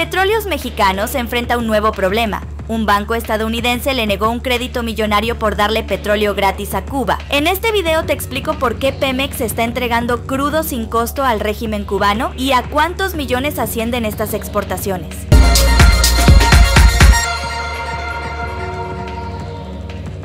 Petróleos Mexicanos enfrenta un nuevo problema. Un banco estadounidense le negó un crédito millonario por darle petróleo gratis a Cuba. En este video te explico por qué Pemex está entregando crudo sin costo al régimen cubano y a cuántos millones ascienden estas exportaciones.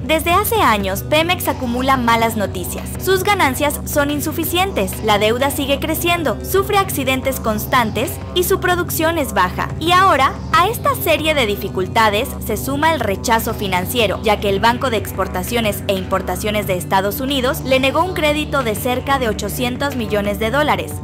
Desde hace años, Pemex acumula malas noticias. Sus ganancias son insuficientes, la deuda sigue creciendo, sufre accidentes constantes y su producción es baja. Y ahora, a esta serie de dificultades se suma el rechazo financiero, ya que el Banco de Exportaciones e Importaciones de Estados Unidos le negó un crédito de cerca de $800 millones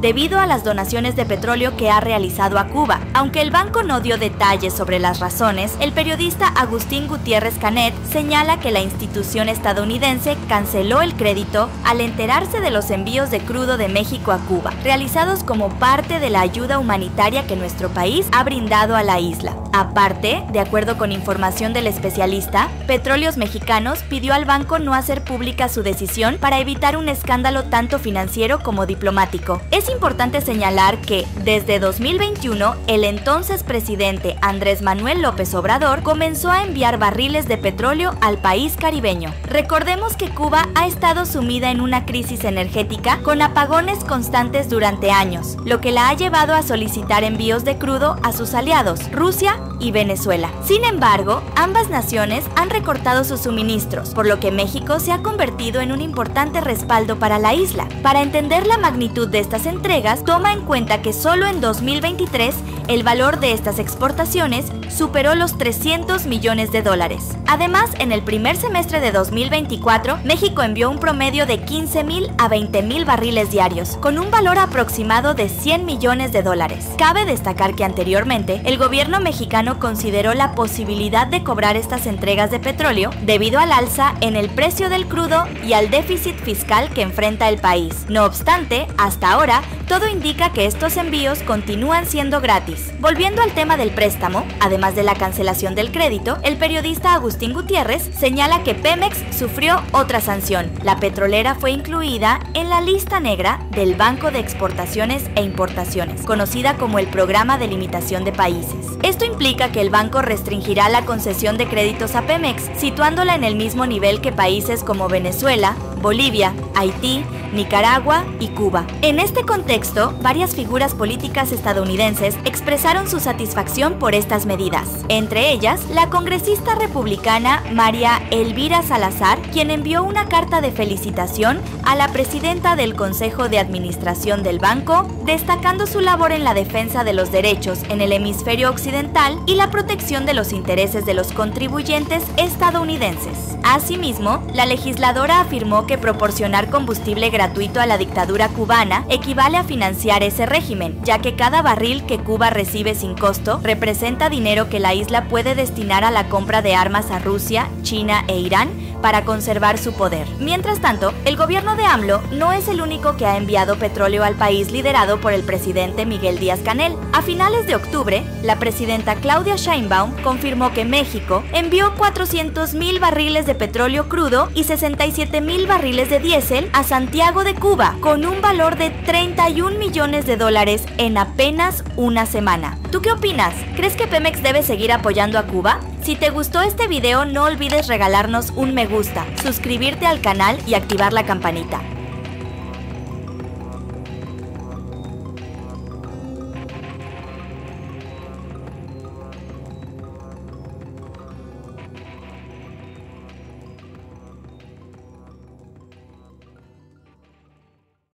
debido a las donaciones de petróleo que ha realizado a Cuba. Aunque el banco no dio detalles sobre las razones, el periodista Agustín Gutiérrez Canet señala que la institución estadounidense canceló el crédito al enterarse de los envíos de crudo de México a Cuba, realizados como parte de la ayuda humanitaria que nuestro país ha brindado a la isla. Aparte, de acuerdo con información del especialista, Petróleos Mexicanos pidió al banco no hacer pública su decisión para evitar un escándalo tanto financiero como diplomático. Es importante señalar que, desde 2021, el entonces presidente Andrés Manuel López Obrador comenzó a enviar barriles de petróleo al país caribeño. Recordemos que Cuba ha estado sumida en una crisis energética con apagones constantes durante años, lo que la ha llevado a solicitar envíos de crudo a sus aliados, Rusia y Venezuela. Sin embargo, ambas naciones han recortado sus suministros, por lo que México se ha convertido en un importante respaldo para la isla. Para entender la magnitud de estas entregas, toma en cuenta que solo en 2023 el valor de estas exportaciones superó los $300 millones. Además, en el primer semestre de 2024, México envió un promedio de 15.000 a 20.000 barriles diarios, con un valor aproximado de $100 millones. Cabe destacar que anteriormente, el gobierno mexicano consideró la posibilidad de cobrar estas entregas de petróleo debido al alza en el precio del crudo y al déficit fiscal que enfrenta el país. No obstante, hasta ahora, todo indica que estos envíos continúan siendo gratis. Volviendo al tema del préstamo, además de la cancelación del crédito, el periodista Agustín Gutiérrez señala que Pemex sufrió otra sanción. La petrolera fue incluida en la lista negra del Banco de Exportaciones e Importaciones, conocida como el Programa de Limitación de Países. Esto implica que el banco restringirá la concesión de créditos a Pemex, situándola en el mismo nivel que países como Venezuela, Bolivia, Haití, Nicaragua y Cuba. En este contexto, varias figuras políticas estadounidenses expresaron su satisfacción por estas medidas, entre ellas la congresista republicana María Elvira Salazar, quien envió una carta de felicitación a la presidenta del Consejo de Administración del banco, destacando su labor en la defensa de los derechos en el hemisferio occidental y la protección de los intereses de los contribuyentes estadounidenses. Asimismo, la legisladora afirmó que proporcionar combustible gratuito a la dictadura cubana equivale a financiar ese régimen, ya que cada barril que Cuba recibe sin costo representa dinero que la isla puede destinar a la compra de armas a Rusia, China e Irán para conservar su poder. Mientras tanto, el gobierno de AMLO no es el único que ha enviado petróleo al país liderado por el presidente Miguel Díaz-Canel. A finales de octubre, la presidenta Claudia Sheinbaum confirmó que México envió 400.000 barriles de petróleo crudo y 67.000 barriles de diésel a Santiago de Cuba, con un valor de $31 millones en apenas una semana. ¿Tú qué opinas? ¿Crees que Pemex debe seguir apoyando a Cuba? Si te gustó este video, no olvides regalarnos un me gusta, suscribirte al canal y activar la campanita.